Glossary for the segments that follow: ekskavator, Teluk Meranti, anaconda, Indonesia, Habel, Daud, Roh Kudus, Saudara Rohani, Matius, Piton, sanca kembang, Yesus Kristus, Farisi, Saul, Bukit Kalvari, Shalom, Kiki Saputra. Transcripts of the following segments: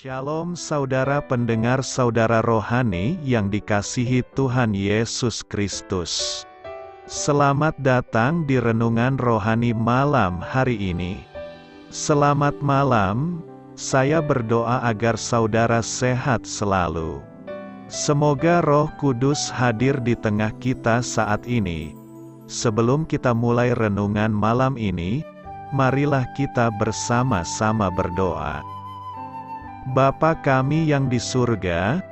Shalom saudara pendengar Saudara Rohani yang dikasihi Tuhan Yesus Kristus. Selamat datang di Renungan Rohani malam hari ini. Selamat malam, saya berdoa agar saudara sehat selalu. Semoga Roh Kudus hadir di tengah kita saat ini. Sebelum kita mulai renungan malam ini, marilah kita bersama-sama berdoa. Bapa kami yang di surga,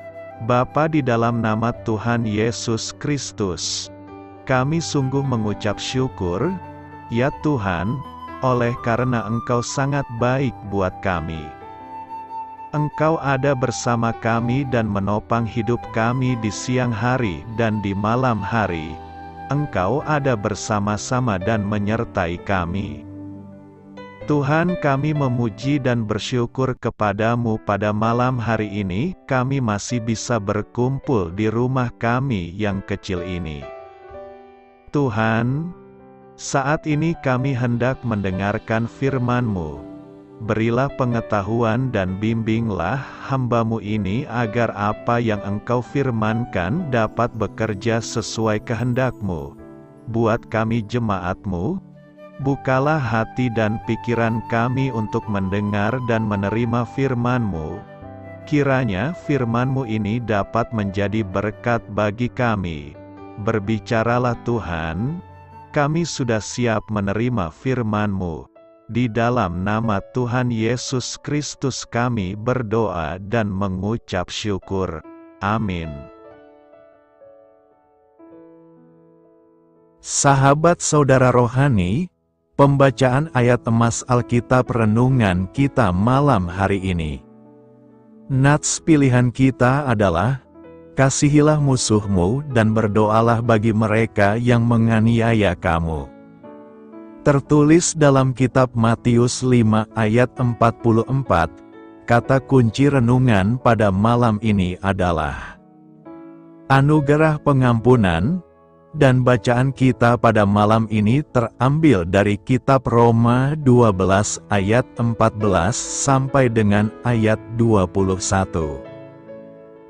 Bapa di dalam nama Tuhan Yesus Kristus, kami sungguh mengucap syukur, ya Tuhan, oleh karena Engkau sangat baik buat kami. Engkau ada bersama kami dan menopang hidup kami di siang hari dan di malam hari. Engkau ada bersama-sama dan menyertai kami. Tuhan, kami memuji dan bersyukur kepada-Mu pada malam hari ini, kami masih bisa berkumpul di rumah kami yang kecil ini. Tuhan, saat ini kami hendak mendengarkan firman-Mu. Berilah pengetahuan dan bimbinglah hamba-Mu ini agar apa yang Engkau firmankan dapat bekerja sesuai kehendak-Mu. Buat kami jemaat-Mu, bukalah hati dan pikiran kami untuk mendengar dan menerima firman-Mu. Kiranya firman-Mu ini dapat menjadi berkat bagi kami. Berbicaralah Tuhan, kami sudah siap menerima firman-Mu. Di dalam nama Tuhan Yesus Kristus kami berdoa dan mengucap syukur. Amin. Sahabat Saudara Rohani, pembacaan ayat emas Alkitab renungan kita malam hari ini. Nats pilihan kita adalah, kasihilah musuhmu dan berdoalah bagi mereka yang menganiaya kamu. Tertulis dalam kitab Matius 5 ayat 44, kata kunci renungan pada malam ini adalah anugerah pengampunan. Dan bacaan kita pada malam ini terambil dari kitab Roma 12 ayat 14 sampai dengan ayat 21.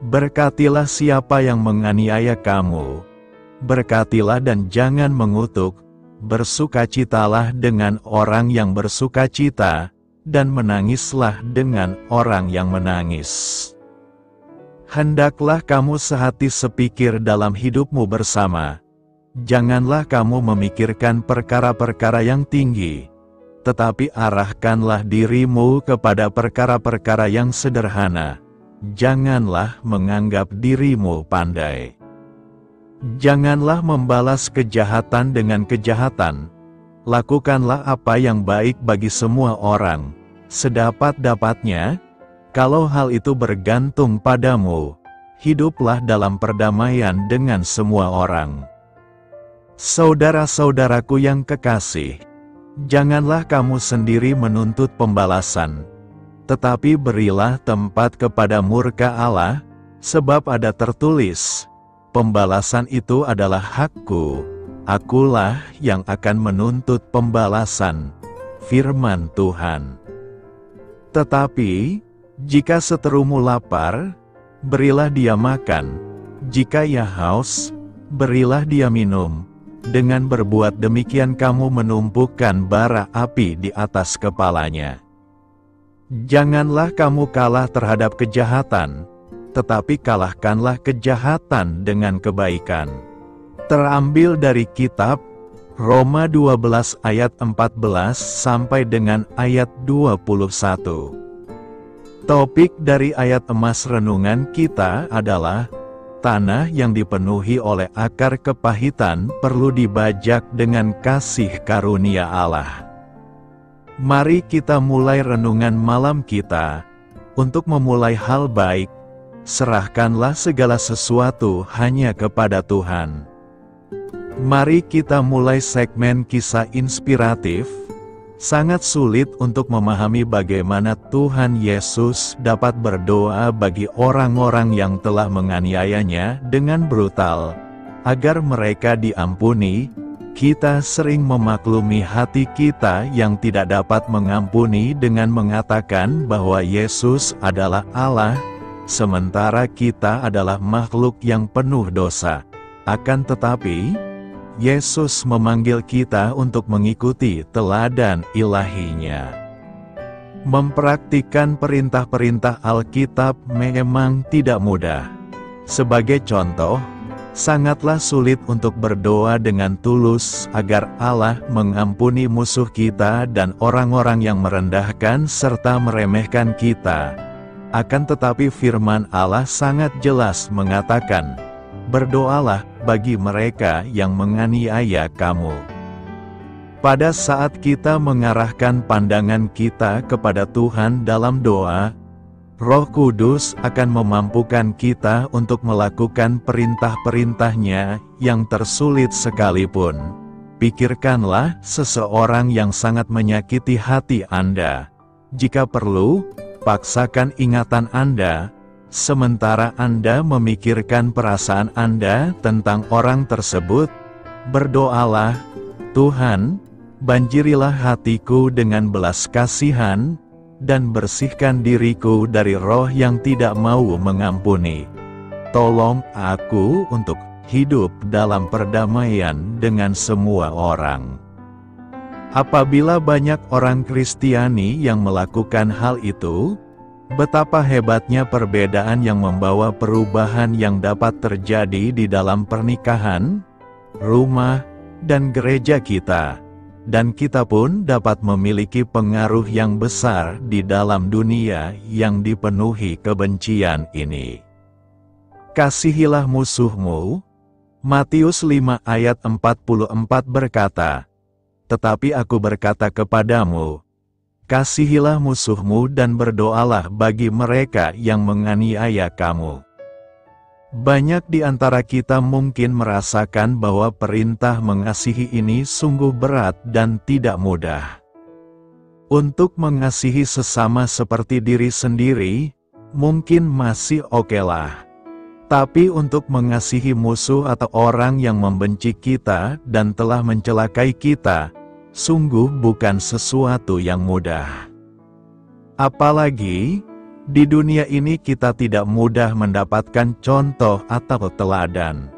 Berkatilah siapa yang menganiaya kamu, berkatilah dan jangan mengutuk, bersukacitalah dengan orang yang bersukacita, dan menangislah dengan orang yang menangis. Hendaklah kamu sehati sepikir dalam hidupmu bersama. Janganlah kamu memikirkan perkara-perkara yang tinggi, tetapi arahkanlah dirimu kepada perkara-perkara yang sederhana. Janganlah menganggap dirimu pandai. Janganlah membalas kejahatan dengan kejahatan. Lakukanlah apa yang baik bagi semua orang, sedapat-dapatnya. Kalau hal itu bergantung padamu, hiduplah dalam perdamaian dengan semua orang. Saudara-saudaraku yang kekasih, janganlah kamu sendiri menuntut pembalasan, tetapi berilah tempat kepada murka Allah, sebab ada tertulis, pembalasan itu adalah hakku, akulah yang akan menuntut pembalasan, firman Tuhan. Tetapi, jika seterumu lapar, berilah dia makan, jika ia haus, berilah dia minum. Dengan berbuat demikian kamu menumpukan bara api di atas kepalanya. Janganlah kamu kalah terhadap kejahatan, tetapi kalahkanlah kejahatan dengan kebaikan. Terambil dari kitab Roma 12 ayat 14 sampai dengan ayat 21. Topik dari ayat emas renungan kita adalah tanah yang dipenuhi oleh akar kepahitan perlu dibajak dengan kasih karunia Allah. Mari kita mulai renungan malam kita. Untuk memulai hal baik, serahkanlah segala sesuatu hanya kepada Tuhan. Mari kita mulai segmen kisah inspiratif. Sangat sulit untuk memahami bagaimana Tuhan Yesus dapat berdoa bagi orang-orang yang telah menganiayanya dengan brutal, agar mereka diampuni. Kita sering memaklumi hati kita yang tidak dapat mengampuni dengan mengatakan bahwa Yesus adalah Allah, sementara kita adalah makhluk yang penuh dosa. Akan tetapi, Yesus memanggil kita untuk mengikuti teladan ilahinya. Mempraktikkan perintah-perintah Alkitab memang tidak mudah. Sebagai contoh, sangatlah sulit untuk berdoa dengan tulus agar Allah mengampuni musuh kita dan orang-orang yang merendahkan serta meremehkan kita. Akan tetapi firman Allah sangat jelas mengatakan, "Berdoalah bagi mereka yang menganiaya kamu." Pada saat kita mengarahkan pandangan kita kepada Tuhan dalam doa, Roh Kudus akan memampukan kita untuk melakukan perintah-perintahnya yang tersulit sekalipun. Pikirkanlah seseorang yang sangat menyakiti hati Anda. Jika perlu, paksakan ingatan Anda, sementara Anda memikirkan perasaan Anda tentang orang tersebut. Berdoalah, "Tuhan, banjirilah hatiku dengan belas kasihan, dan bersihkan diriku dari roh yang tidak mau mengampuni. Tolong aku untuk hidup dalam perdamaian dengan semua orang." Apabila banyak orang Kristiani yang melakukan hal itu, betapa hebatnya perbedaan yang membawa perubahan yang dapat terjadi di dalam pernikahan, rumah, dan gereja kita. Dan kita pun dapat memiliki pengaruh yang besar di dalam dunia yang dipenuhi kebencian ini. Kasihilah musuhmu. Matius 5 ayat 44 berkata, "Tetapi aku berkata kepadamu, kasihilah musuhmu dan berdoalah bagi mereka yang menganiaya kamu." Banyak di antara kita mungkin merasakan bahwa perintah mengasihi ini sungguh berat dan tidak mudah. Untuk mengasihi sesama seperti diri sendiri, mungkin masih okelah. Tapi untuk mengasihi musuh atau orang yang membenci kita dan telah mencelakai kita, sungguh bukan sesuatu yang mudah. Apalagi, di dunia ini kita tidak mudah mendapatkan contoh atau teladan.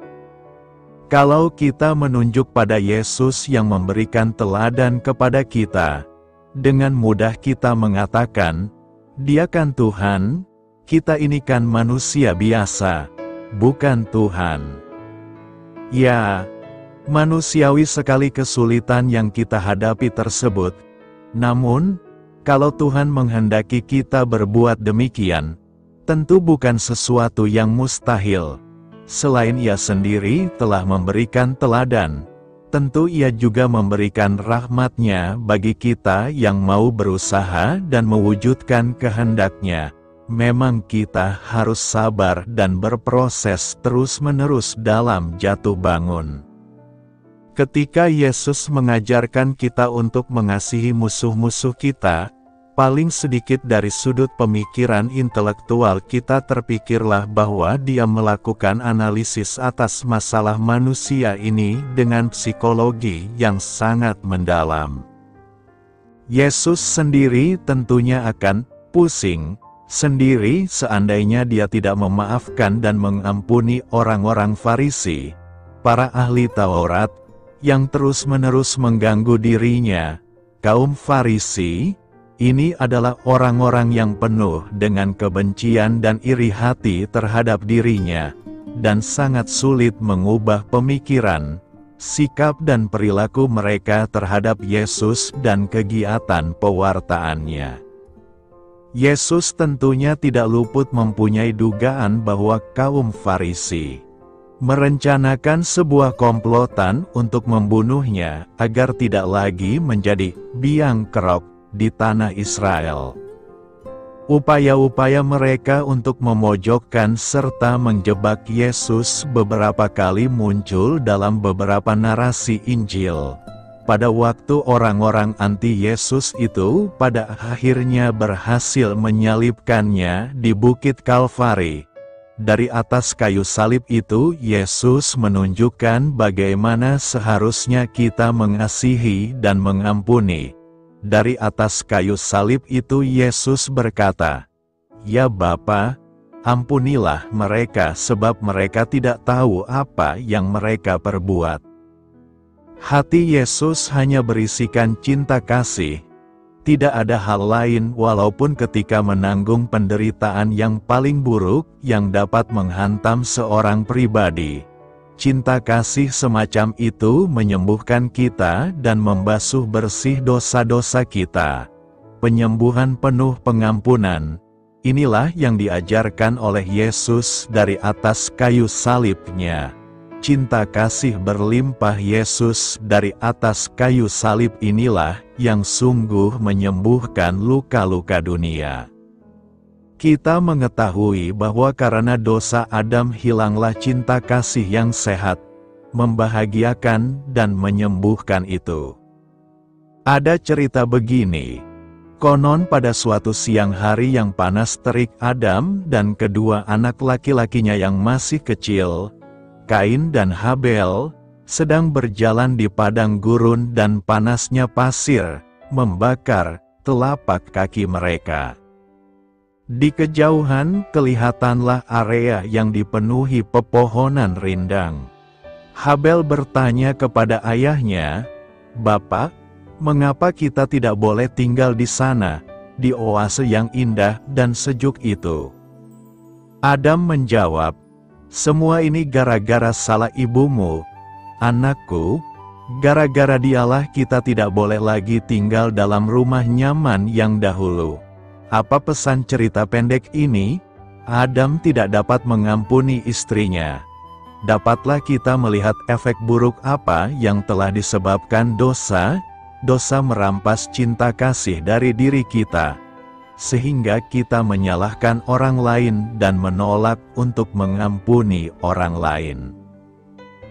Kalau kita menunjuk pada Yesus yang memberikan teladan kepada kita, dengan mudah kita mengatakan, "Dia kan Tuhan, kita ini kan manusia biasa, bukan Tuhan." Ya, manusiawi sekali kesulitan yang kita hadapi tersebut. Namun, kalau Tuhan menghendaki kita berbuat demikian, tentu bukan sesuatu yang mustahil. Selain Ia sendiri telah memberikan teladan, tentu Ia juga memberikan rahmat-Nya bagi kita yang mau berusaha dan mewujudkan kehendak-Nya. Memang kita harus sabar dan berproses terus-menerus dalam jatuh bangun. Ketika Yesus mengajarkan kita untuk mengasihi musuh-musuh kita, paling sedikit dari sudut pemikiran intelektual kita terpikirlah bahwa Dia melakukan analisis atas masalah manusia ini dengan psikologi yang sangat mendalam. Yesus sendiri tentunya akan pusing sendiri seandainya Dia tidak memaafkan dan mengampuni orang-orang Farisi, para ahli Taurat, yang terus-menerus mengganggu dirinya. Kaum Farisi ini adalah orang-orang yang penuh dengan kebencian dan iri hati terhadap dirinya, dan sangat sulit mengubah pemikiran, sikap dan perilaku mereka terhadap Yesus dan kegiatan pewartaannya. Yesus tentunya tidak luput mempunyai dugaan bahwa kaum Farisi merencanakan sebuah komplotan untuk membunuhnya agar tidak lagi menjadi biang kerok di tanah Israel. Upaya-upaya mereka untuk memojokkan serta menjebak Yesus beberapa kali muncul dalam beberapa narasi Injil. Pada waktu orang-orang anti-Yesus itu pada akhirnya berhasil menyalibkannya di Bukit Kalvari, Dari atas kayu salib itu Yesus menunjukkan bagaimana seharusnya kita mengasihi dan mengampuni. Dari atas kayu salib itu Yesus berkata, "Ya Bapa, ampunilah mereka sebab mereka tidak tahu apa yang mereka perbuat." Hati Yesus hanya berisikan cinta kasih. Tidak ada hal lain, walaupun ketika menanggung penderitaan yang paling buruk yang dapat menghantam seorang pribadi. Cinta kasih semacam itu menyembuhkan kita dan membasuh bersih dosa-dosa kita. Penyembuhan penuh pengampunan. Inilah yang diajarkan oleh Yesus dari atas kayu salibnya. Cinta kasih berlimpah Yesus dari atas kayu salib inilah yang sungguh menyembuhkan luka-luka dunia. Kita mengetahui bahwa karena dosa Adam hilanglah cinta kasih yang sehat, membahagiakan dan menyembuhkan itu. Ada cerita begini. Konon pada suatu siang hari yang panas terik, Adam dan kedua anak laki-lakinya yang masih kecil, Kain dan Habel, sedang berjalan di padang gurun dan panasnya pasir membakar telapak kaki mereka. Di kejauhan kelihatanlah area yang dipenuhi pepohonan rindang. Habel bertanya kepada ayahnya, "Bapak, mengapa kita tidak boleh tinggal di sana, di oase yang indah dan sejuk itu?" Adam menjawab, "Semua ini gara-gara salah ibumu, anakku. Gara-gara dialah kita tidak boleh lagi tinggal dalam rumah nyaman yang dahulu." Apa pesan cerita pendek ini? Adam tidak dapat mengampuni istrinya. Dapatlah kita melihat efek buruk apa yang telah disebabkan dosa. Dosa merampas cinta kasih dari diri kita, sehingga kita menyalahkan orang lain dan menolak untuk mengampuni orang lain.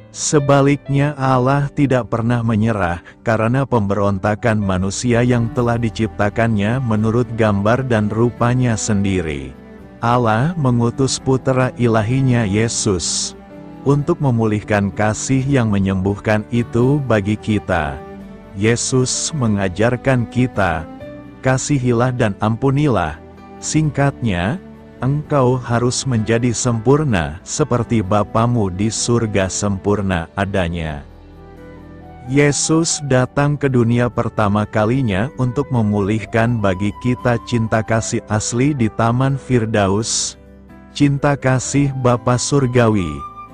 Sebaliknya, Allah tidak pernah menyerah karena pemberontakan manusia yang telah diciptakannya menurut gambar dan rupanya sendiri. Allah mengutus Putera Ilahinya Yesus untuk memulihkan kasih yang menyembuhkan itu bagi kita. Yesus mengajarkan kita, "Kasihilah dan ampunilah." Singkatnya, engkau harus menjadi sempurna seperti Bapamu di surga sempurna adanya. Yesus datang ke dunia pertama kalinya untuk memulihkan bagi kita cinta kasih asli di Taman Firdaus, cinta kasih Bapa Surgawi,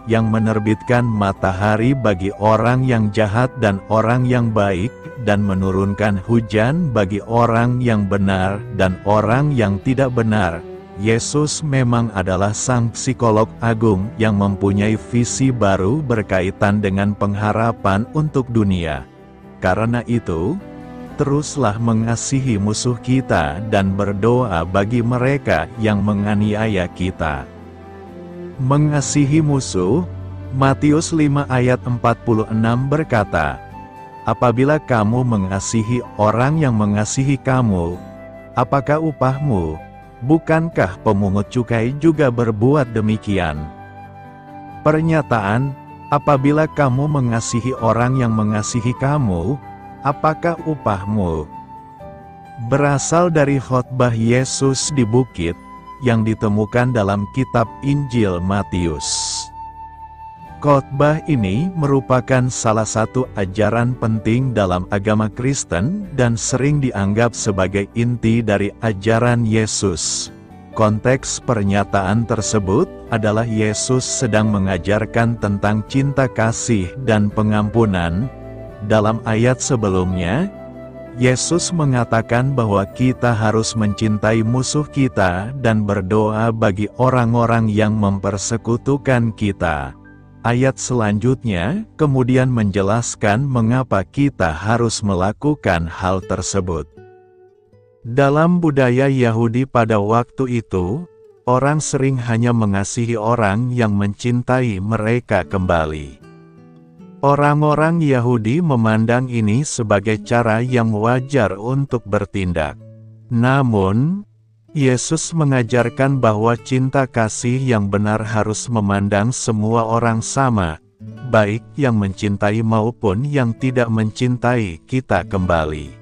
yang menerbitkan matahari bagi orang yang jahat dan orang yang baik, dan menurunkan hujan bagi orang yang benar dan orang yang tidak benar. Yesus memang adalah sang psikolog agung yang mempunyai visi baru berkaitan dengan pengharapan untuk dunia. Karena itu, teruslah mengasihi musuh kita dan berdoa bagi mereka yang menganiaya kita. Mengasihi musuh, Matius 5 ayat 46 berkata, "Apabila kamu mengasihi orang yang mengasihi kamu, apakah upahmu? Bukankah pemungut cukai juga berbuat demikian?" Pernyataan, "Apabila kamu mengasihi orang yang mengasihi kamu, apakah upahmu?" berasal dari khotbah Yesus di bukit, yang ditemukan dalam kitab Injil Matius. Khotbah ini merupakan salah satu ajaran penting dalam agama Kristen dan sering dianggap sebagai inti dari ajaran Yesus. Konteks pernyataan tersebut adalah Yesus sedang mengajarkan tentang cinta kasih dan pengampunan. Dalam ayat sebelumnya, Yesus mengatakan bahwa kita harus mencintai musuh kita dan berdoa bagi orang-orang yang mempersekutukan kita. Ayat selanjutnya kemudian menjelaskan mengapa kita harus melakukan hal tersebut. Dalam budaya Yahudi pada waktu itu, orang sering hanya mengasihi orang yang mencintai mereka kembali. Orang-orang Yahudi memandang ini sebagai cara yang wajar untuk bertindak. Namun, Yesus mengajarkan bahwa cinta kasih yang benar harus memandang semua orang sama, baik yang mencintai maupun yang tidak mencintai kita kembali.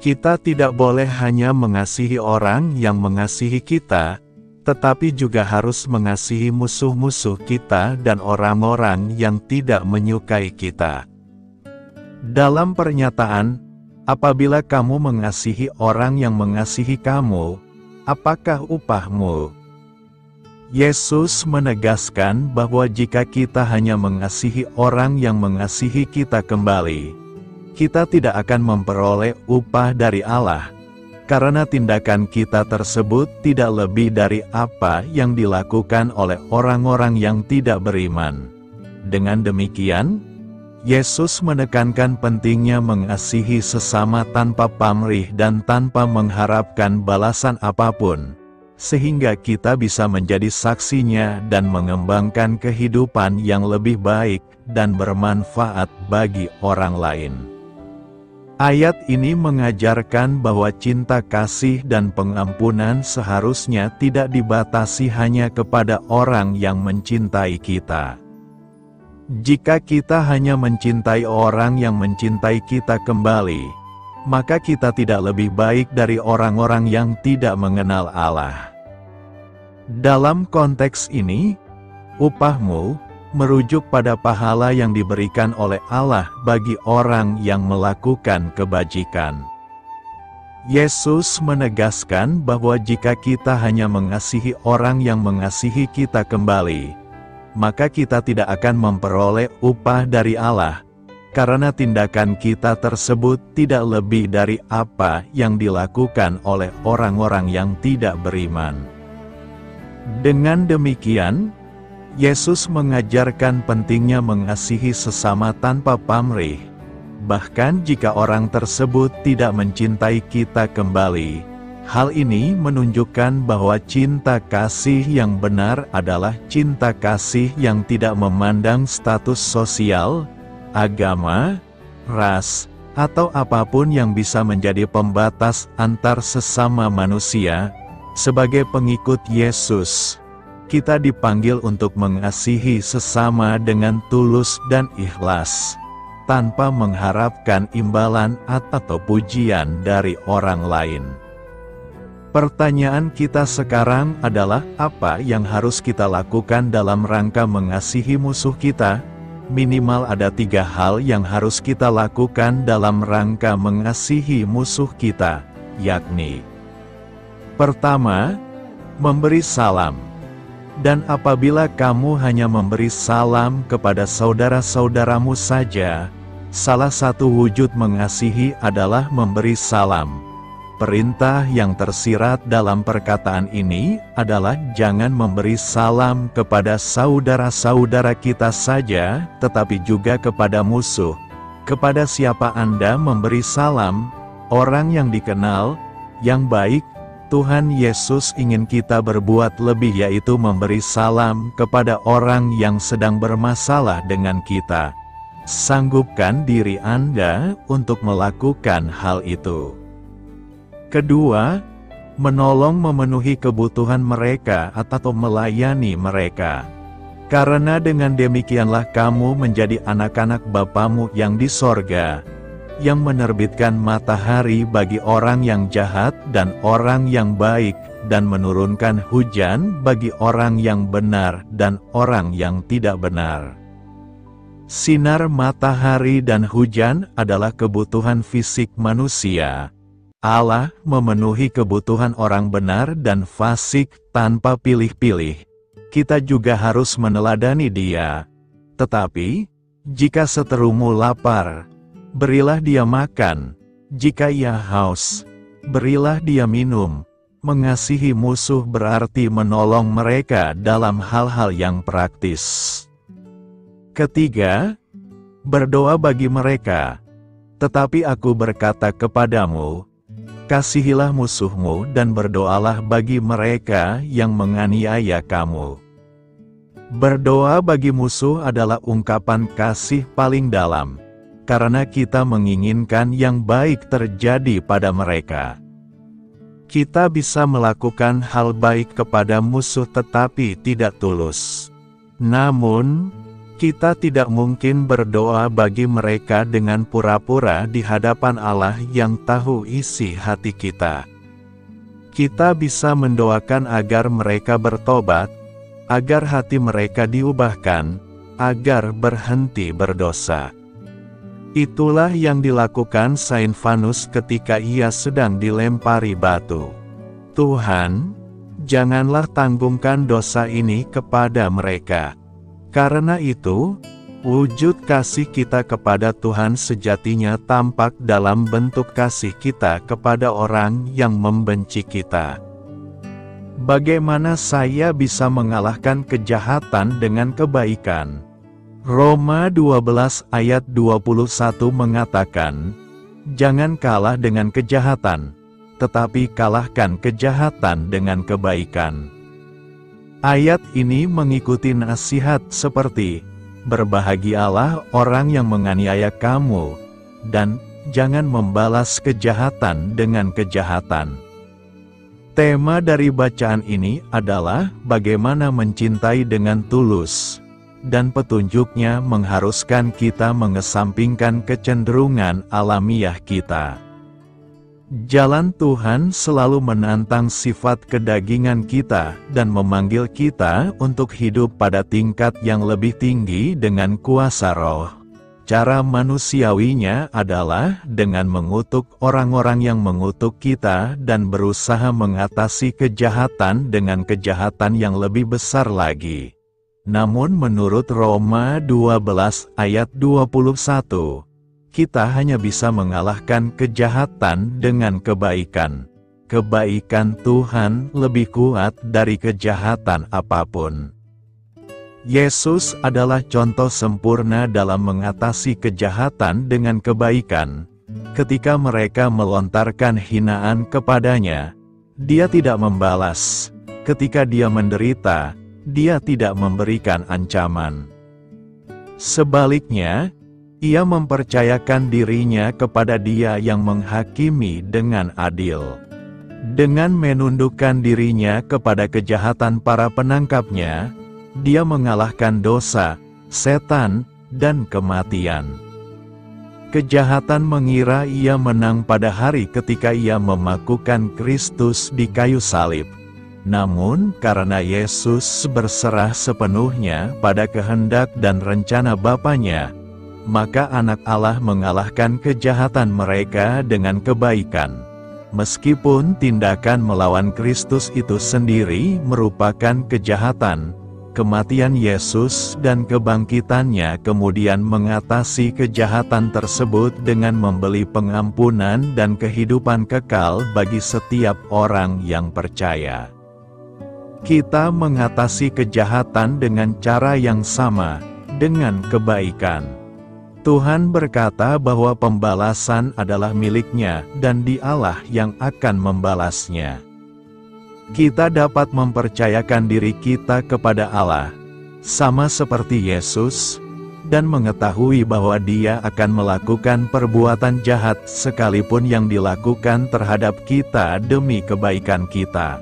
Kita tidak boleh hanya mengasihi orang yang mengasihi kita, tetapi juga harus mengasihi musuh-musuh kita dan orang-orang yang tidak menyukai kita. Dalam pernyataan, apabila kamu mengasihi orang yang mengasihi kamu, apakah upahmu? Yesus menegaskan bahwa jika kita hanya mengasihi orang yang mengasihi kita kembali, kita tidak akan memperoleh upah dari Allah, karena tindakan kita tersebut tidak lebih dari apa yang dilakukan oleh orang-orang yang tidak beriman. Dengan demikian, Yesus menekankan pentingnya mengasihi sesama tanpa pamrih dan tanpa mengharapkan balasan apapun, sehingga kita bisa menjadi saksinya dan mengembangkan kehidupan yang lebih baik dan bermanfaat bagi orang lain. Ayat ini mengajarkan bahwa cinta kasih dan pengampunan seharusnya tidak dibatasi hanya kepada orang yang mencintai kita. Jika kita hanya mencintai orang yang mencintai kita kembali, maka kita tidak lebih baik dari orang-orang yang tidak mengenal Allah. Dalam konteks ini, upahmu merujuk pada pahala yang diberikan oleh Allah bagi orang yang melakukan kebajikan. Yesus menegaskan bahwa jika kita hanya mengasihi orang yang mengasihi kita kembali, maka kita tidak akan memperoleh upah dari Allah, karena tindakan kita tersebut tidak lebih dari apa yang dilakukan oleh orang-orang yang tidak beriman. Dengan demikian, Yesus mengajarkan pentingnya mengasihi sesama tanpa pamrih, bahkan jika orang tersebut tidak mencintai kita kembali. Hal ini menunjukkan bahwa cinta kasih yang benar adalah cinta kasih yang tidak memandang status sosial, agama, ras, atau apapun yang bisa menjadi pembatas antar sesama manusia. Sebagai pengikut Yesus, kita dipanggil untuk mengasihi sesama dengan tulus dan ikhlas, tanpa mengharapkan imbalan atau pujian dari orang lain. Pertanyaan kita sekarang adalah, apa yang harus kita lakukan dalam rangka mengasihi musuh kita? Minimal ada 3 hal yang harus kita lakukan dalam rangka mengasihi musuh kita, yakni: pertama, memberi salam. Dan apabila kamu hanya memberi salam kepada saudara-saudaramu saja, salah satu wujud mengasihi adalah memberi salam. Perintah yang tersirat dalam perkataan ini adalah jangan memberi salam kepada saudara-saudara kita saja, tetapi juga kepada musuh. Kepada siapa Anda memberi salam? Orang yang dikenal, yang baik. Tuhan Yesus ingin kita berbuat lebih, yaitu memberi salam kepada orang yang sedang bermasalah dengan kita. Sanggupkan diri Anda untuk melakukan hal itu. Kedua, menolong memenuhi kebutuhan mereka atau melayani mereka. Karena dengan demikianlah kamu menjadi anak-anak Bapamu yang di sorga, yang menerbitkan matahari bagi orang yang jahat dan orang yang baik, dan menurunkan hujan bagi orang yang benar dan orang yang tidak benar. Sinar matahari dan hujan adalah kebutuhan fisik manusia. Allah memenuhi kebutuhan orang benar dan fasik tanpa pilih-pilih. Kita juga harus meneladani Dia. Tetapi, jika seterumu lapar, berilah dia makan. Jika ia haus, berilah dia minum. Mengasihi musuh berarti menolong mereka dalam hal-hal yang praktis. Ketiga, berdoa bagi mereka. Tetapi aku berkata kepadamu, kasihilah musuhmu dan berdoalah bagi mereka yang menganiaya kamu. Berdoa bagi musuh adalah ungkapan kasih paling dalam, karena kita menginginkan yang baik terjadi pada mereka. Kita bisa melakukan hal baik kepada musuh tetapi tidak tulus. Namun, kita tidak mungkin berdoa bagi mereka dengan pura-pura di hadapan Allah yang tahu isi hati kita. Kita bisa mendoakan agar mereka bertobat, agar hati mereka diubahkan, agar berhenti berdosa. Itulah yang dilakukan Saint Vanus ketika ia sedang dilempari batu. Tuhan, janganlah tanggungkan dosa ini kepada mereka. Karena itu, wujud kasih kita kepada Tuhan sejatinya tampak dalam bentuk kasih kita kepada orang yang membenci kita. Bagaimana saya bisa mengalahkan kejahatan dengan kebaikan? Roma 12 ayat 21 mengatakan, "Jangan kalah dengan kejahatan, tetapi kalahkan kejahatan dengan kebaikan." Ayat ini mengikuti nasihat seperti, "Berbahagialah orang yang menganiaya kamu, dan jangan membalas kejahatan dengan kejahatan." Tema dari bacaan ini adalah bagaimana mencintai dengan tulus. Dan petunjuknya mengharuskan kita mengesampingkan kecenderungan alamiah kita. Jalan Tuhan selalu menantang sifat kedagingan kita dan memanggil kita untuk hidup pada tingkat yang lebih tinggi dengan kuasa roh. Cara manusiawinya adalah dengan mengutuk orang-orang yang mengutuk kita dan berusaha mengatasi kejahatan dengan kejahatan yang lebih besar lagi. Namun menurut Roma 12 ayat 21, kita hanya bisa mengalahkan kejahatan dengan kebaikan. Kebaikan Tuhan lebih kuat dari kejahatan apapun. Yesus adalah contoh sempurna dalam mengatasi kejahatan dengan kebaikan. Ketika mereka melontarkan hinaan kepadanya, Dia tidak membalas. Ketika Dia menderita, Dia tidak memberikan ancaman. Sebaliknya, Ia mempercayakan dirinya kepada Dia yang menghakimi dengan adil. Dengan menundukkan dirinya kepada kejahatan para penangkapnya, Dia mengalahkan dosa, setan, dan kematian. Kejahatan mengira ia menang pada hari ketika ia memakukan Kristus di kayu salib. Namun, karena Yesus berserah sepenuhnya pada kehendak dan rencana Bapa-Nya, maka Anak Allah mengalahkan kejahatan mereka dengan kebaikan. Meskipun tindakan melawan Kristus itu sendiri merupakan kejahatan, kematian Yesus dan kebangkitannya kemudian mengatasi kejahatan tersebut dengan membeli pengampunan dan kehidupan kekal bagi setiap orang yang percaya. Kita mengatasi kejahatan dengan cara yang sama, dengan kebaikan. Tuhan berkata bahwa pembalasan adalah milik-Nya dan Dialah yang akan membalasnya. Kita dapat mempercayakan diri kita kepada Allah, sama seperti Yesus, dan mengetahui bahwa Dia akan melakukan perbuatan jahat sekalipun yang dilakukan terhadap kita demi kebaikan kita.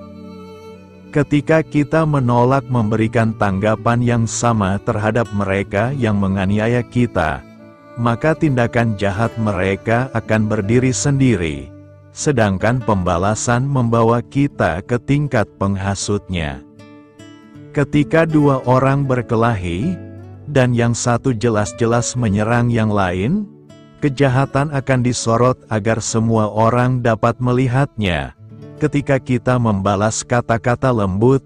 Ketika kita menolak memberikan tanggapan yang sama terhadap mereka yang menganiaya kita, maka tindakan jahat mereka akan berdiri sendiri, sedangkan pembalasan membawa kita ke tingkat penghasutnya. Ketika dua orang berkelahi, dan yang satu jelas-jelas menyerang yang lain, kejahatan akan disorot agar semua orang dapat melihatnya. Ketika kita membalas kata-kata lembut,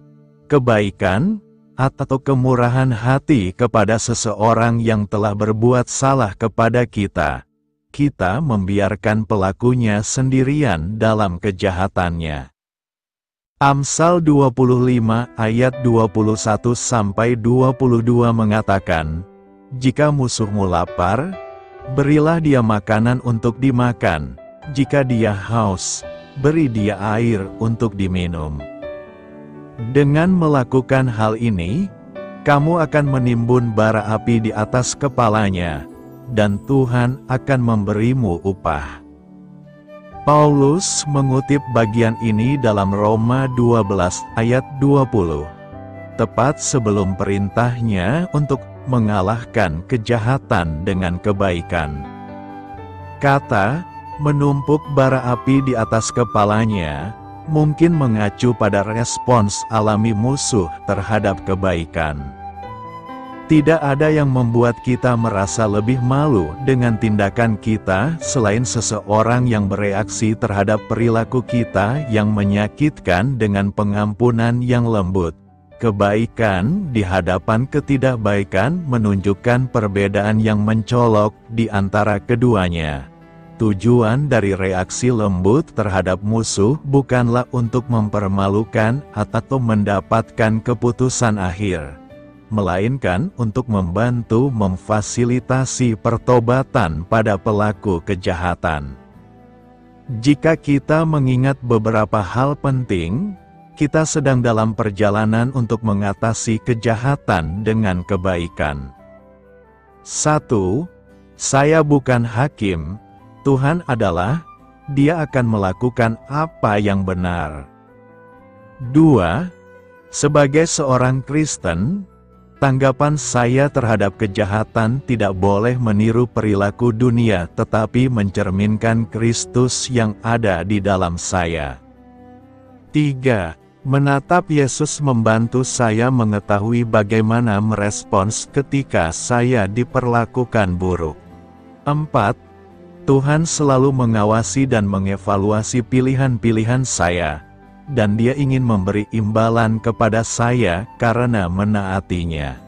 kebaikan, atau kemurahan hati kepada seseorang yang telah berbuat salah kepada kita, kita membiarkan pelakunya sendirian dalam kejahatannya. Amsal 25 ayat 21-22 mengatakan, "Jika musuhmu lapar, berilah dia makanan untuk dimakan, jika dia haus, beri dia air untuk diminum." Dengan melakukan hal ini, kamu akan menimbun bara api di atas kepalanya, dan Tuhan akan memberimu upah. Paulus mengutip bagian ini dalam Roma 12 ayat 20. Tepat sebelum perintahnya untuk mengalahkan kejahatan dengan kebaikan. Kata menumpuk bara api di atas kepalanya mungkin mengacu pada respons alami musuh terhadap kebaikan. Tidak ada yang membuat kita merasa lebih malu dengan tindakan kita selain seseorang yang bereaksi terhadap perilaku kita yang menyakitkan dengan pengampunan yang lembut. Kebaikan di hadapan ketidakbaikan menunjukkan perbedaan yang mencolok di antara keduanya. Tujuan dari reaksi lembut terhadap musuh bukanlah untuk mempermalukan atau mendapatkan keputusan akhir, melainkan untuk membantu memfasilitasi pertobatan pada pelaku kejahatan. Jika kita mengingat beberapa hal penting, kita sedang dalam perjalanan untuk mengatasi kejahatan dengan kebaikan. 1. Saya bukan hakim. Tuhan adalah, Dia akan melakukan apa yang benar. 2. Sebagai seorang Kristen, tanggapan saya terhadap kejahatan tidak boleh meniru perilaku dunia tetapi mencerminkan Kristus yang ada di dalam saya. 3. Menatap Yesus membantu saya mengetahui bagaimana merespons ketika saya diperlakukan buruk. 4. Tuhan selalu mengawasi dan mengevaluasi pilihan-pilihan saya, dan Dia ingin memberi imbalan kepada saya karena menaatinya.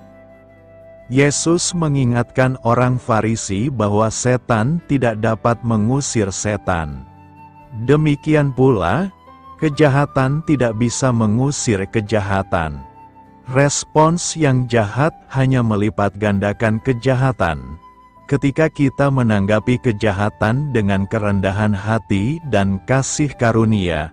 Yesus mengingatkan orang Farisi bahwa setan tidak dapat mengusir setan. Demikian pula, kejahatan tidak bisa mengusir kejahatan. Respons yang jahat hanya melipat gandakan kejahatan. Ketika kita menanggapi kejahatan dengan kerendahan hati dan kasih karunia,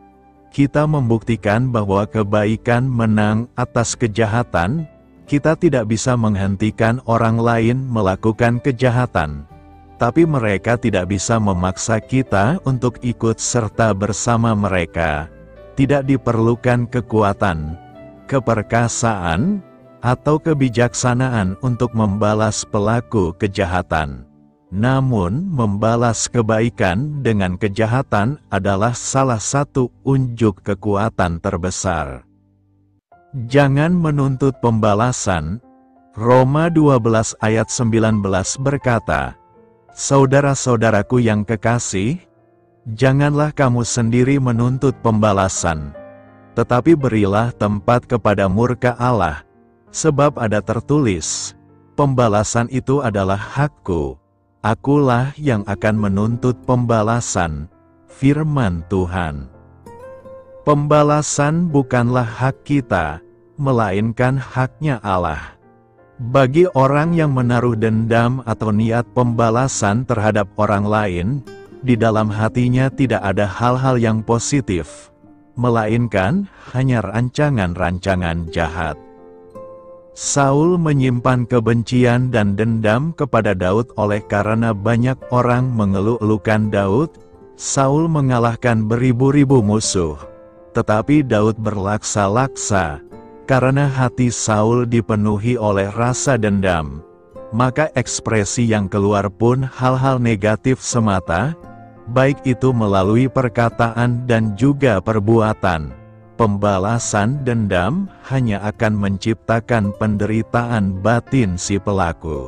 kita membuktikan bahwa kebaikan menang atas kejahatan. Kita tidak bisa menghentikan orang lain melakukan kejahatan, tapi mereka tidak bisa memaksa kita untuk ikut serta bersama mereka. Tidak diperlukan kekuatan, keperkasaan, atau kebijaksanaan untuk membalas pelaku kejahatan. Namun, membalas kebaikan dengan kejahatan adalah salah satu unjuk kekuatan terbesar. Jangan menuntut pembalasan. Roma 12 ayat 19 berkata, "Saudara-saudaraku yang kekasih, janganlah kamu sendiri menuntut pembalasan, tetapi berilah tempat kepada murka Allah. Sebab ada tertulis, pembalasan itu adalah hakku, akulah yang akan menuntut pembalasan," firman Tuhan. Pembalasan bukanlah hak kita, melainkan haknya Allah. Bagi orang yang menaruh dendam atau niat pembalasan terhadap orang lain, di dalam hatinya tidak ada hal-hal yang positif, melainkan hanya rancangan-rancangan jahat. Saul menyimpan kebencian dan dendam kepada Daud oleh karena banyak orang mengeluh-elukan Daud. Saul mengalahkan beribu-ribu musuh, tetapi Daud berlaksa-laksa. Karena hati Saul dipenuhi oleh rasa dendam, maka ekspresi yang keluar pun hal-hal negatif semata, baik itu melalui perkataan dan juga perbuatan. Pembalasan dendam hanya akan menciptakan penderitaan batin si pelaku.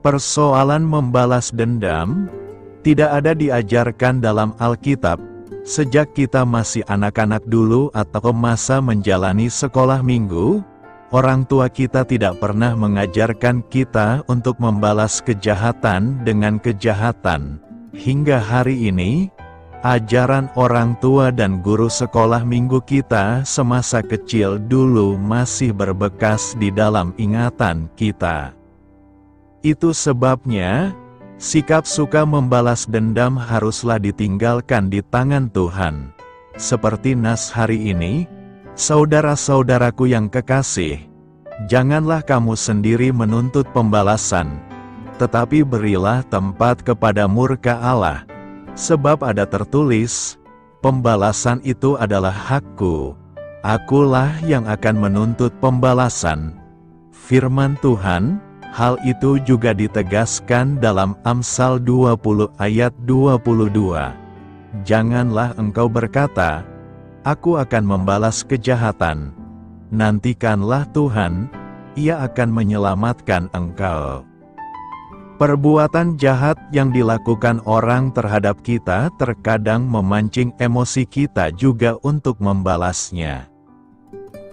Persoalan membalas dendam tidak ada diajarkan dalam Alkitab. Sejak kita masih anak-anak dulu atau masa menjalani sekolah minggu, orang tua kita tidak pernah mengajarkan kita untuk membalas kejahatan dengan kejahatan. Hingga hari ini, ajaran orang tua dan guru sekolah minggu kita semasa kecil dulu masih berbekas di dalam ingatan kita. Itu sebabnya, sikap suka membalas dendam haruslah ditinggalkan di tangan Tuhan. Seperti nas hari ini, "Saudara-saudaraku yang kekasih, janganlah kamu sendiri menuntut pembalasan, tetapi berilah tempat kepada murka Allah. Sebab ada tertulis, pembalasan itu adalah hakku, akulah yang akan menuntut pembalasan. Firman Tuhan, hal itu juga ditegaskan dalam Amsal 20 ayat 22. Janganlah engkau berkata, aku akan membalas kejahatan. Nantikanlah Tuhan, Ia akan menyelamatkan engkau. Perbuatan jahat yang dilakukan orang terhadap kita terkadang memancing emosi kita juga untuk membalasnya.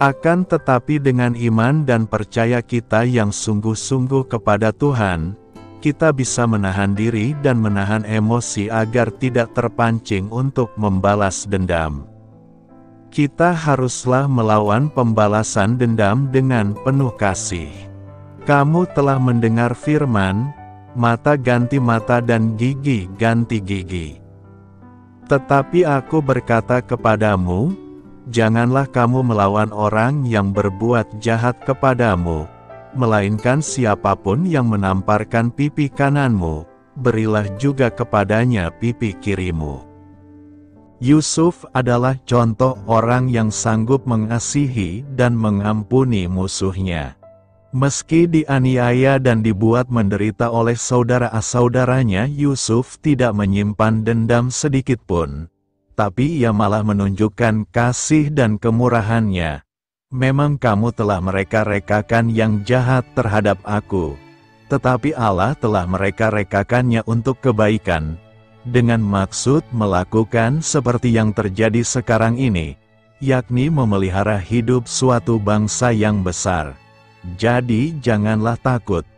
Akan tetapi dengan iman dan percaya kita yang sungguh-sungguh kepada Tuhan, kita bisa menahan diri dan menahan emosi agar tidak terpancing untuk membalas dendam. Kita haruslah melawan pembalasan dendam dengan penuh kasih. Kamu telah mendengar firman, mata ganti mata dan gigi ganti gigi. Tetapi aku berkata kepadamu, janganlah kamu melawan orang yang berbuat jahat kepadamu, melainkan siapapun yang menamparkan pipi kananmu, berilah juga kepadanya pipi kirimu. Yusuf adalah contoh orang yang sanggup mengasihi dan mengampuni musuhnya. Meski dianiaya dan dibuat menderita oleh saudara-saudaranya, Yusuf tidak menyimpan dendam sedikitpun. Tapi ia malah menunjukkan kasih dan kemurahannya. Memang kamu telah mereka-rekakan yang jahat terhadap aku, tetapi Allah telah mereka-rekakannya untuk kebaikan, dengan maksud melakukan seperti yang terjadi sekarang ini, yakni memelihara hidup suatu bangsa yang besar. Jadi janganlah takut,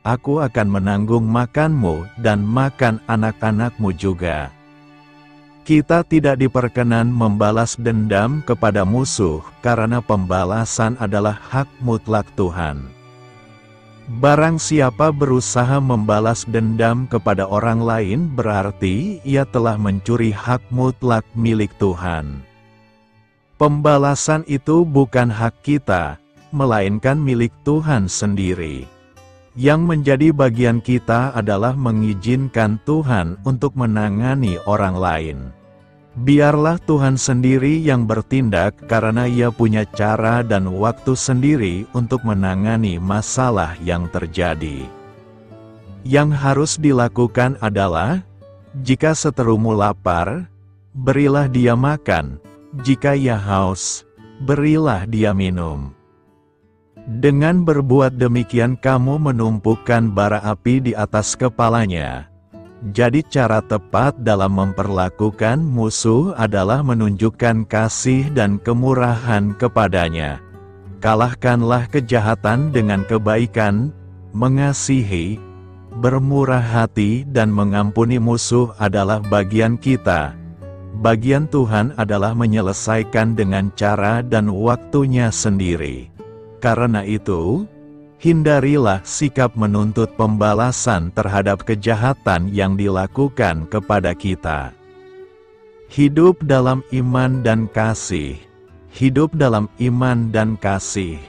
aku akan menanggung makanmu dan makan anak-anakmu juga. Kita tidak diperkenan membalas dendam kepada musuh, karena pembalasan adalah hak mutlak Tuhan. Barang siapa berusaha membalas dendam kepada orang lain, berarti ia telah mencuri hak mutlak milik Tuhan. Pembalasan itu bukan hak kita, melainkan milik Tuhan sendiri. Yang menjadi bagian kita adalah mengizinkan Tuhan untuk menangani orang lain. Biarlah Tuhan sendiri yang bertindak, karena Ia punya cara dan waktu sendiri untuk menangani masalah yang terjadi. Yang harus dilakukan adalah, jika seterumu lapar, berilah dia makan, jika ia haus, berilah dia minum. Dengan berbuat demikian kamu menumpukan bara api di atas kepalanya. Jadi cara tepat dalam memperlakukan musuh adalah menunjukkan kasih dan kemurahan kepadanya. Kalahkanlah kejahatan dengan kebaikan, mengasihi, bermurah hati dan mengampuni musuh adalah bagian kita. Bagian Tuhan adalah menyelesaikan dengan cara dan waktunya sendiri. Karena itu, hindarilah sikap menuntut pembalasan terhadap kejahatan yang dilakukan kepada kita. Hidup dalam iman dan kasih. Hidup dalam iman dan kasih.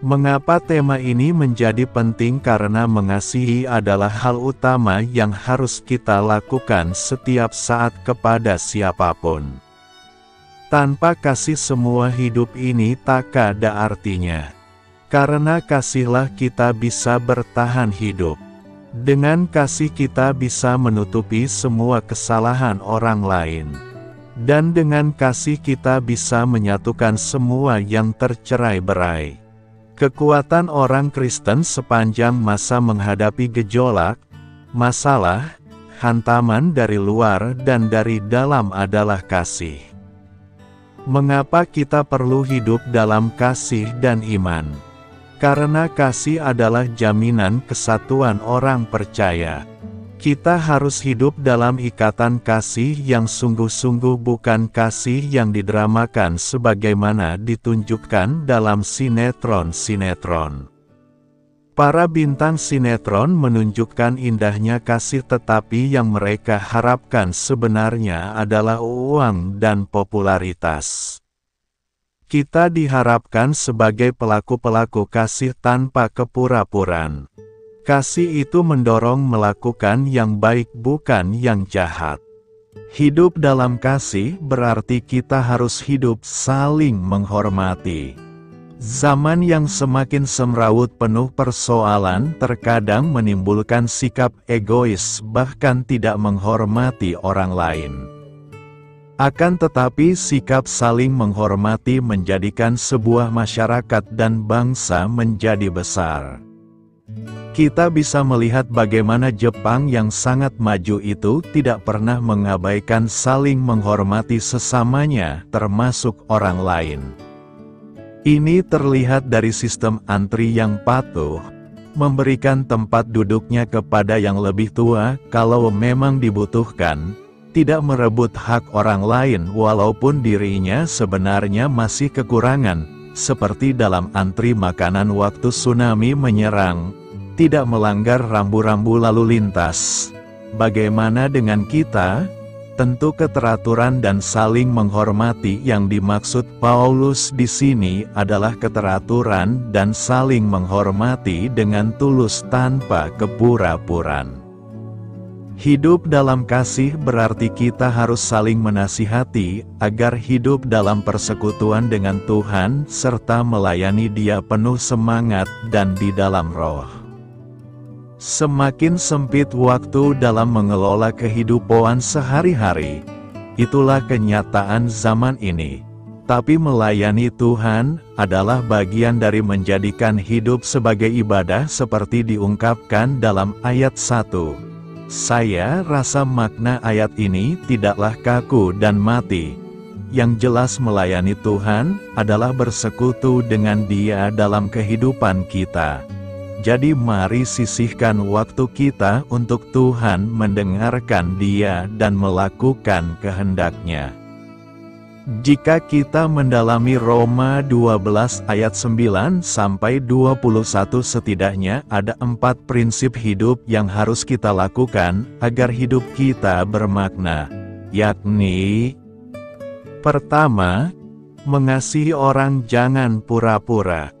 Mengapa tema ini menjadi penting? Karena mengasihi adalah hal utama yang harus kita lakukan setiap saat kepada siapapun. Tanpa kasih semua hidup ini tak ada artinya. Karena kasihlah kita bisa bertahan hidup. Dengan kasih kita bisa menutupi semua kesalahan orang lain. Dan dengan kasih kita bisa menyatukan semua yang tercerai-berai. Kekuatan orang Kristen sepanjang masa menghadapi gejolak, masalah, hantaman dari luar dan dari dalam adalah kasih. Mengapa kita perlu hidup dalam kasih dan iman? Karena kasih adalah jaminan kesatuan orang percaya. Kita harus hidup dalam ikatan kasih yang sungguh-sungguh, bukan kasih yang didramakan sebagaimana ditunjukkan dalam sinetron-sinetron. Para bintang sinetron menunjukkan indahnya kasih, tetapi yang mereka harapkan sebenarnya adalah uang dan popularitas. Kita diharapkan sebagai pelaku-pelaku kasih tanpa kepura-puraan. Kasih itu mendorong melakukan yang baik bukan yang jahat. Hidup dalam kasih berarti kita harus hidup saling menghormati. Zaman yang semakin semrawut penuh persoalan terkadang menimbulkan sikap egois, bahkan tidak menghormati orang lain. Akan tetapi sikap saling menghormati menjadikan sebuah masyarakat dan bangsa menjadi besar. Kita bisa melihat bagaimana Jepang yang sangat maju itu tidak pernah mengabaikan saling menghormati sesamanya, termasuk orang lain. Ini terlihat dari sistem antri yang patuh, memberikan tempat duduknya kepada yang lebih tua kalau memang dibutuhkan, tidak merebut hak orang lain walaupun dirinya sebenarnya masih kekurangan, seperti dalam antri makanan waktu tsunami menyerang. Tidak melanggar rambu-rambu lalu lintas. Bagaimana dengan kita? Tentu keteraturan dan saling menghormati yang dimaksud Paulus di sini adalah keteraturan dan saling menghormati dengan tulus tanpa kepura-puraan. Hidup dalam kasih berarti kita harus saling menasihati agar hidup dalam persekutuan dengan Tuhan serta melayani Dia penuh semangat dan di dalam roh. Semakin sempit waktu dalam mengelola kehidupan sehari-hari. Itulah kenyataan zaman ini. Tapi melayani Tuhan adalah bagian dari menjadikan hidup sebagai ibadah seperti diungkapkan dalam ayat 1. Saya rasa makna ayat ini tidaklah kaku dan mati. Yang jelas melayani Tuhan adalah bersekutu dengan Dia dalam kehidupan kita. Jadi mari sisihkan waktu kita untuk Tuhan, mendengarkan Dia dan melakukan kehendak-Nya. Jika kita mendalami Roma 12 ayat 9-21 setidaknya ada 4 prinsip hidup yang harus kita lakukan agar hidup kita bermakna, yakni: pertama, mengasihi orang jangan pura-pura.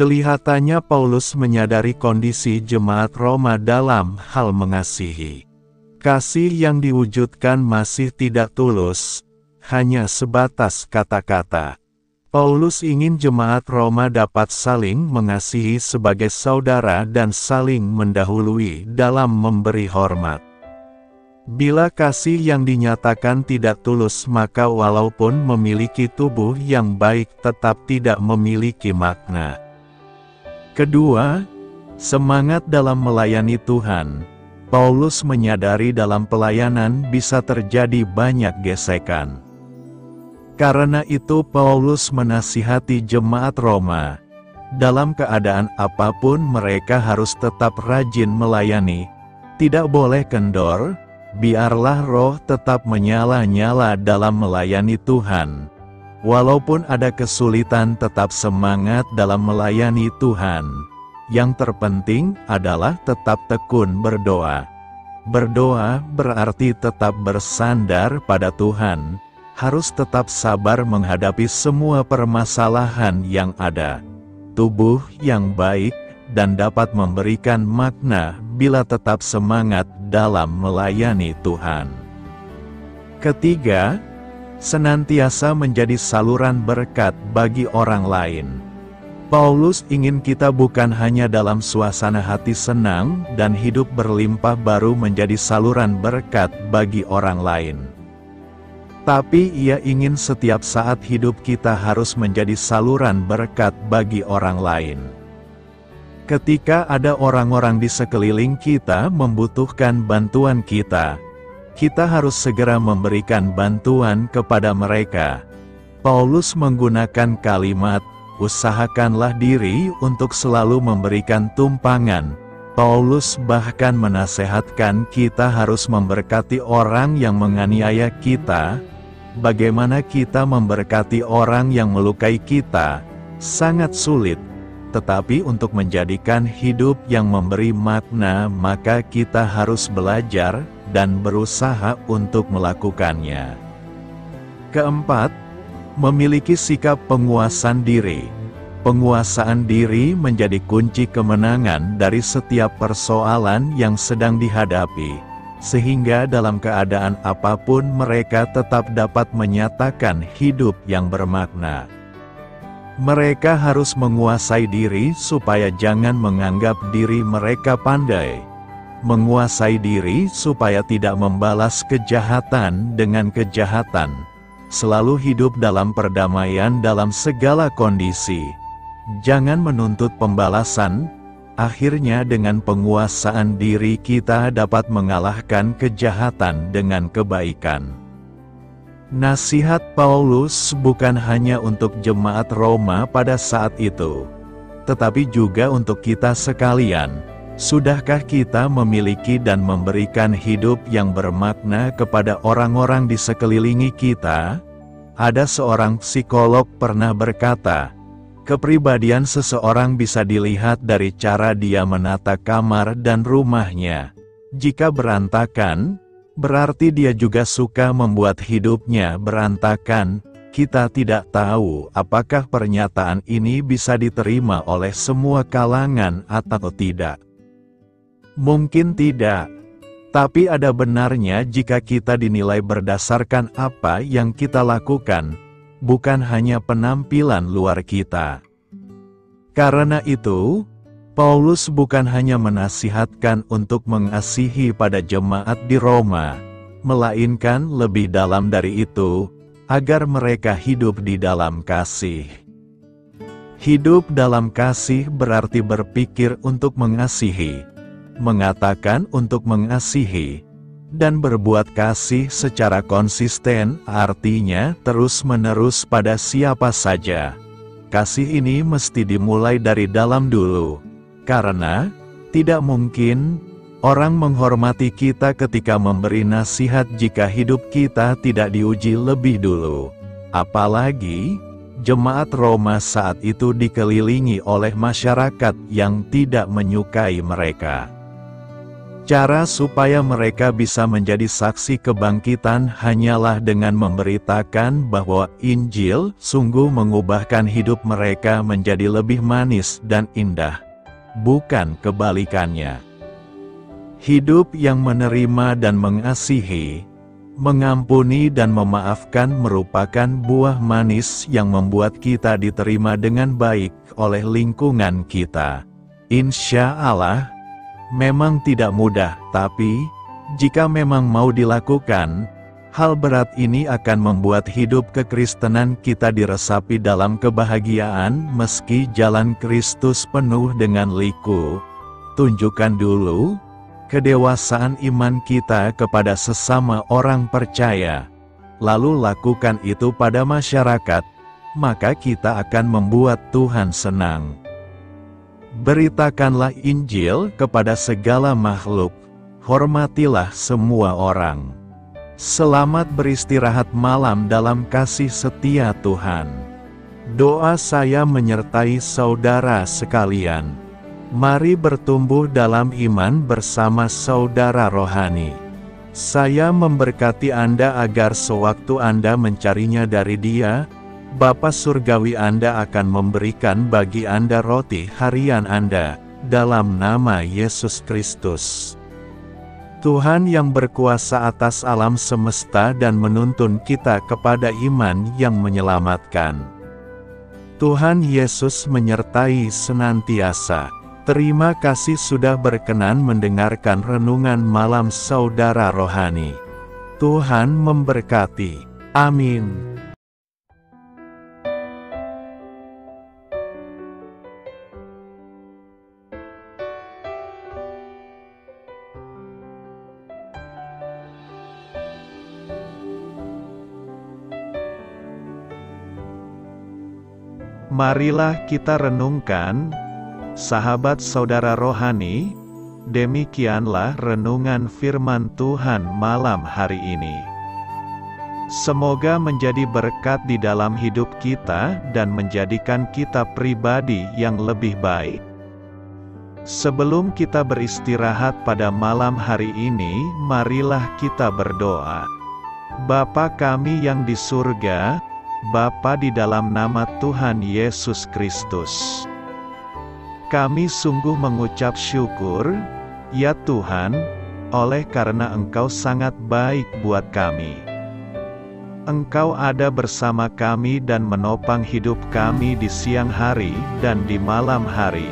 Kelihatannya Paulus menyadari kondisi jemaat Roma dalam hal mengasihi. Kasih yang diwujudkan masih tidak tulus, hanya sebatas kata-kata. Paulus ingin jemaat Roma dapat saling mengasihi sebagai saudara dan saling mendahului dalam memberi hormat. Bila kasih yang dinyatakan tidak tulus, maka walaupun memiliki tubuh yang baik tetap tidak memiliki makna. Kedua, semangat dalam melayani Tuhan. Paulus menyadari dalam pelayanan bisa terjadi banyak gesekan. Karena itu Paulus menasihati jemaat Roma. Dalam keadaan apapun mereka harus tetap rajin melayani. Tidak boleh kendor, biarlah roh tetap menyala-nyala dalam melayani Tuhan. Walaupun ada kesulitan tetap semangat dalam melayani Tuhan. Yang terpenting adalah tetap tekun berdoa. Berdoa berarti tetap bersandar pada Tuhan. Harus tetap sabar menghadapi semua permasalahan yang ada. Tubuh yang baik dan dapat memberikan makna bila tetap semangat dalam melayani Tuhan. Ketiga, senantiasa menjadi saluran berkat bagi orang lain. Paulus ingin kita bukan hanya dalam suasana hati senang dan hidup berlimpah baru menjadi saluran berkat bagi orang lain. Tapi ia ingin setiap saat hidup kita harus menjadi saluran berkat bagi orang lain. Ketika ada orang-orang di sekeliling kita membutuhkan bantuan kita, kita harus segera memberikan bantuan kepada mereka. Paulus menggunakan kalimat, usahakanlah diri untuk selalu memberikan tumpangan. Paulus bahkan menasehatkan kita harus memberkati orang yang menganiaya kita. Bagaimana kita memberkati orang yang melukai kita? Sangat sulit. Tetapi untuk menjadikan hidup yang memberi makna, maka kita harus belajar dan berusaha untuk melakukannya. Keempat, memiliki sikap penguasaan diri. Penguasaan diri menjadi kunci kemenangan dari setiap persoalan yang sedang dihadapi. sehingga dalam keadaan apapun mereka tetap dapat menyatakan hidup yang bermakna. Mereka harus menguasai diri supaya jangan menganggap diri mereka pandai. Menguasai diri supaya tidak membalas kejahatan dengan kejahatan. Selalu hidup dalam perdamaian dalam segala kondisi. Jangan menuntut pembalasan. Akhirnya dengan penguasaan diri kita dapat mengalahkan kejahatan dengan kebaikan. Nasihat Paulus bukan hanya untuk jemaat Roma pada saat itu, tetapi juga untuk kita sekalian. Sudahkah kita memiliki dan memberikan hidup yang bermakna kepada orang-orang di sekeliling kita? Ada seorang psikolog pernah berkata, kepribadian seseorang bisa dilihat dari cara dia menata kamar dan rumahnya. Jika berantakan, berarti dia juga suka membuat hidupnya berantakan. Kita tidak tahu apakah pernyataan ini bisa diterima oleh semua kalangan atau tidak. Mungkin tidak, tapi ada benarnya jika kita dinilai berdasarkan apa yang kita lakukan, bukan hanya penampilan luar kita. Karena itu, Paulus bukan hanya menasihatkan untuk mengasihi pada jemaat di Roma, melainkan lebih dalam dari itu, agar mereka hidup di dalam kasih. Hidup dalam kasih berarti berpikir untuk mengasihi, mengatakan untuk mengasihi, dan berbuat kasih secara konsisten, artinya terus-menerus pada siapa saja. Kasih ini mesti dimulai dari dalam dulu. Karena tidak mungkin orang menghormati kita ketika memberi nasihat jika hidup kita tidak diuji lebih dulu. Apalagi, jemaat Roma saat itu dikelilingi oleh masyarakat yang tidak menyukai mereka. Cara supaya mereka bisa menjadi saksi kebangkitan hanyalah dengan memberitakan bahwa Injil sungguh mengubahkan hidup mereka menjadi lebih manis dan indah. Bukan kebalikannya. Hidup yang menerima dan mengasihi, mengampuni dan memaafkan merupakan buah manis yang membuat kita diterima dengan baik oleh lingkungan kita. Insya Allah, memang tidak mudah, tapi jika memang mau dilakukan, hal berat ini akan membuat hidup kekristenan kita diresapi dalam kebahagiaan meski jalan Kristus penuh dengan liku. Tunjukkan dulu kedewasaan iman kita kepada sesama orang percaya, lalu lakukan itu pada masyarakat, maka kita akan membuat Tuhan senang. Beritakanlah Injil kepada segala makhluk, hormatilah semua orang. Selamat beristirahat malam dalam kasih setia Tuhan. Doa saya menyertai saudara sekalian. Mari bertumbuh dalam iman bersama saudara rohani. Saya memberkati Anda agar sewaktu Anda mencarinya dari Dia, Bapa Surgawi Anda akan memberikan bagi Anda roti harian Anda, dalam nama Yesus Kristus. Tuhan yang berkuasa atas alam semesta dan menuntun kita kepada iman yang menyelamatkan. Tuhan Yesus menyertai senantiasa. Terima kasih sudah berkenan mendengarkan renungan malam saudara rohani. Tuhan memberkati. Amin. Marilah kita renungkan, sahabat saudara rohani, demikianlah renungan firman Tuhan malam hari ini. Semoga menjadi berkat di dalam hidup kita dan menjadikan kita pribadi yang lebih baik. Sebelum kita beristirahat pada malam hari ini, marilah kita berdoa. Bapa kami yang di surga, Bapa di dalam nama Tuhan Yesus Kristus, kami sungguh mengucap syukur, ya Tuhan, oleh karena Engkau sangat baik buat kami. Engkau ada bersama kami dan menopang hidup kami di siang hari dan di malam hari.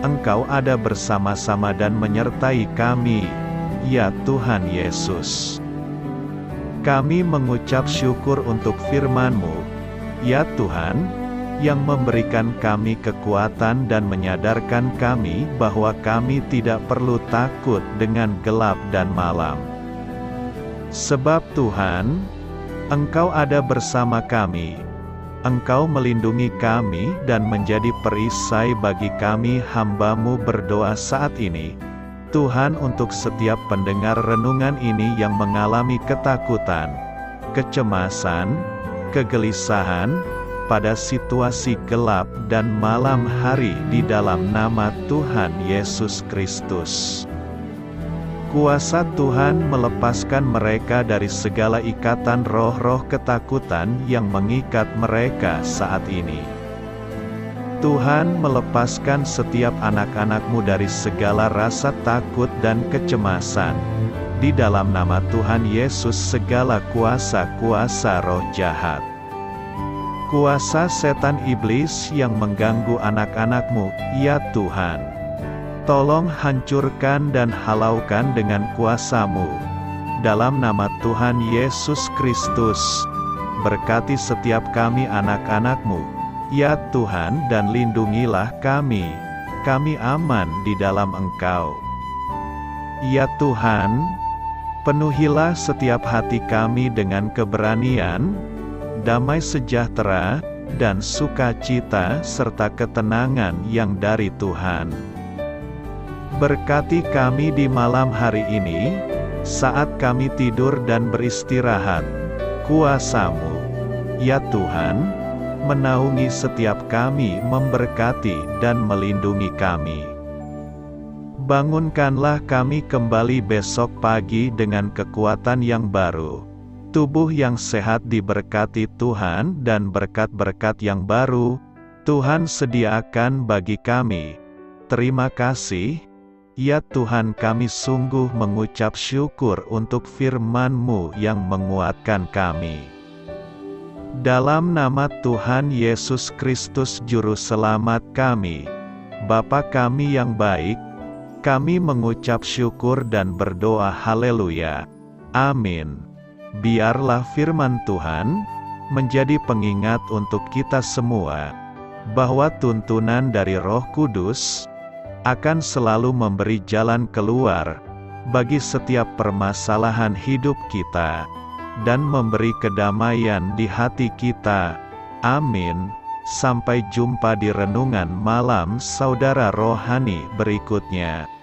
Engkau ada bersama-sama dan menyertai kami, ya Tuhan Yesus. Kami mengucap syukur untuk firman-Mu, ya Tuhan, yang memberikan kami kekuatan dan menyadarkan kami bahwa kami tidak perlu takut dengan gelap dan malam. Sebab Tuhan, Engkau ada bersama kami. Engkau melindungi kami dan menjadi perisai bagi kami. Hamba-Mu berdoa saat ini, Tuhan, untuk setiap pendengar renungan ini yang mengalami ketakutan, kecemasan, kegelisahan pada situasi gelap dan malam hari, di dalam nama Tuhan Yesus Kristus. Kuasa Tuhan melepaskan mereka dari segala ikatan roh-roh ketakutan yang mengikat mereka saat ini. Tuhan melepaskan setiap anak-anak-Mu dari segala rasa takut dan kecemasan. Di dalam nama Tuhan Yesus, segala kuasa-kuasa roh jahat, kuasa setan iblis yang mengganggu anak-anak-Mu, ya Tuhan, tolong hancurkan dan halaukan dengan kuasa-Mu. Dalam nama Tuhan Yesus Kristus, berkati setiap kami anak-anak-Mu, ya Tuhan, dan lindungilah kami. Kami aman di dalam Engkau, ya Tuhan. Penuhilah setiap hati kami dengan keberanian, damai sejahtera, dan sukacita serta ketenangan yang dari Tuhan. Berkati kami di malam hari ini, saat kami tidur dan beristirahat. Kuasa-Mu, ya Tuhan, menaungi setiap kami, memberkati dan melindungi kami. Bangunkanlah kami kembali besok pagi dengan kekuatan yang baru. Tubuh yang sehat diberkati Tuhan, dan berkat-berkat yang baru Tuhan sediakan bagi kami. Terima kasih, ya Tuhan. Kami sungguh mengucap syukur untuk firman-Mu yang menguatkan kami. Dalam nama Tuhan Yesus Kristus Juru Selamat kami, Bapa kami yang baik, kami mengucap syukur dan berdoa. Haleluya. Amin. Biarlah firman Tuhan menjadi pengingat untuk kita semua, bahwa tuntunan dari Roh Kudus akan selalu memberi jalan keluar bagi setiap permasalahan hidup kita, dan memberi kedamaian di hati kita. Amin. Sampai jumpa di renungan malam Saudara Rohani berikutnya.